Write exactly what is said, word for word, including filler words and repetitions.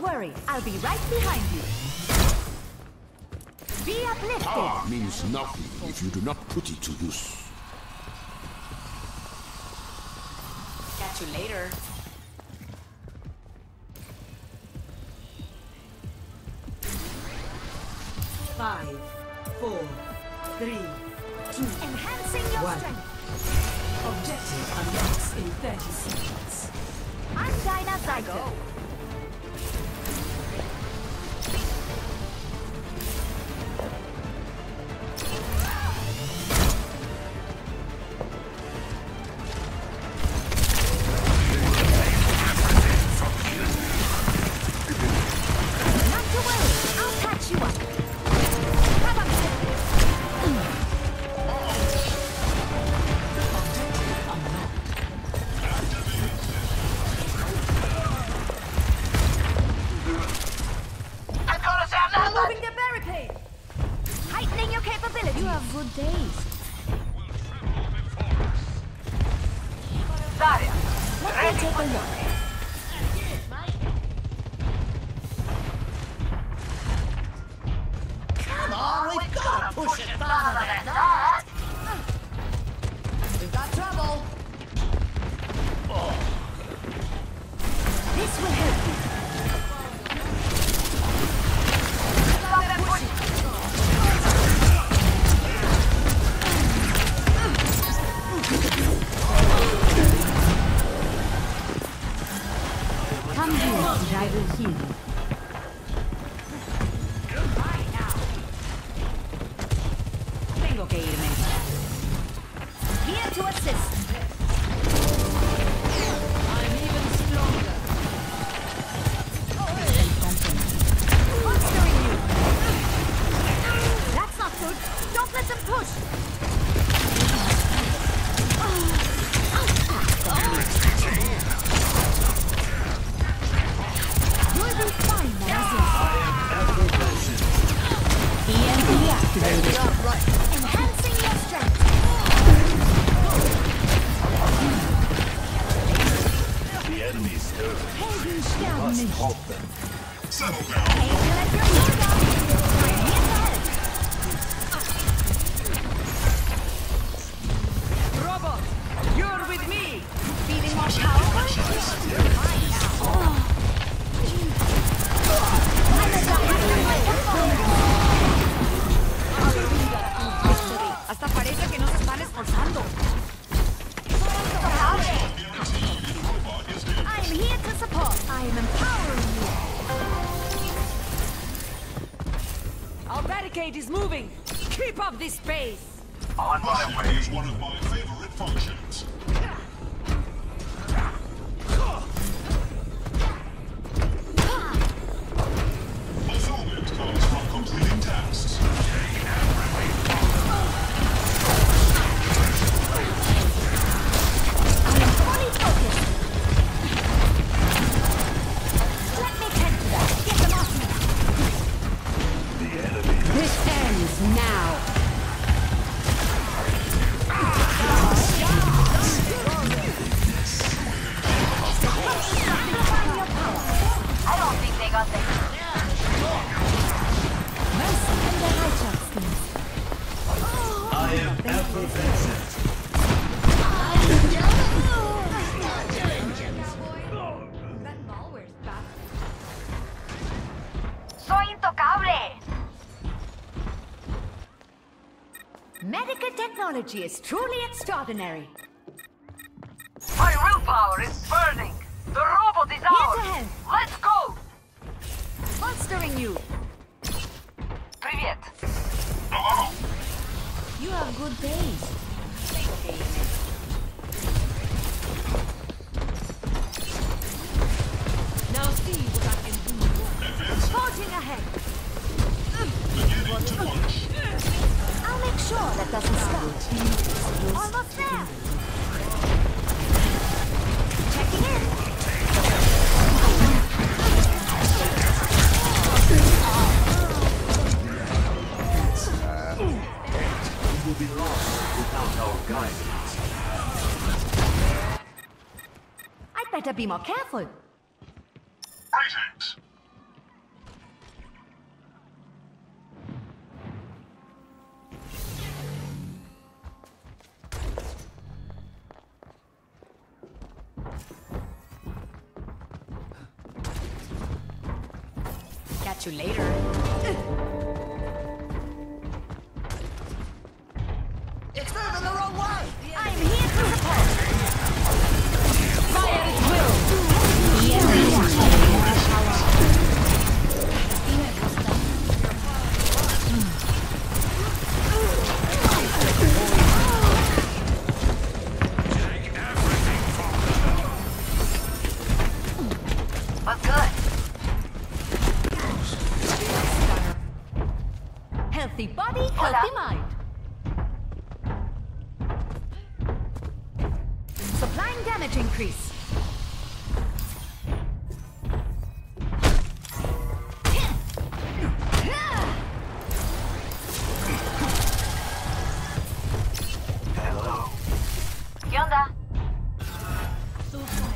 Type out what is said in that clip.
Don't worry, I'll be right behind you. Be uplifted. Power means nothing if you do not put it to use. Catch you later. Five, four, three, two, enhancing your one. Strength. Objective unlocks in thirty seconds. I'm Dinah Psycho. This space. On my way is one of my favorite functions. Fulfillment comes from completing tasks. I am fully focused. Let me tend to that. Get them off me. The enemy. This ends now. Technology is truly extraordinary. My willpower is burning. The robot is ours. Let's go. Monstering you. Привет. Oh. You have good days. Now see what I can do. Forging ahead. Beginning to launch. I'll make sure that doesn't stop. Almost there! Checking in! Uh, we will be lost without our guidance. I'd better be more careful. Greetings! catch you later. Hello. ¿Qué onda?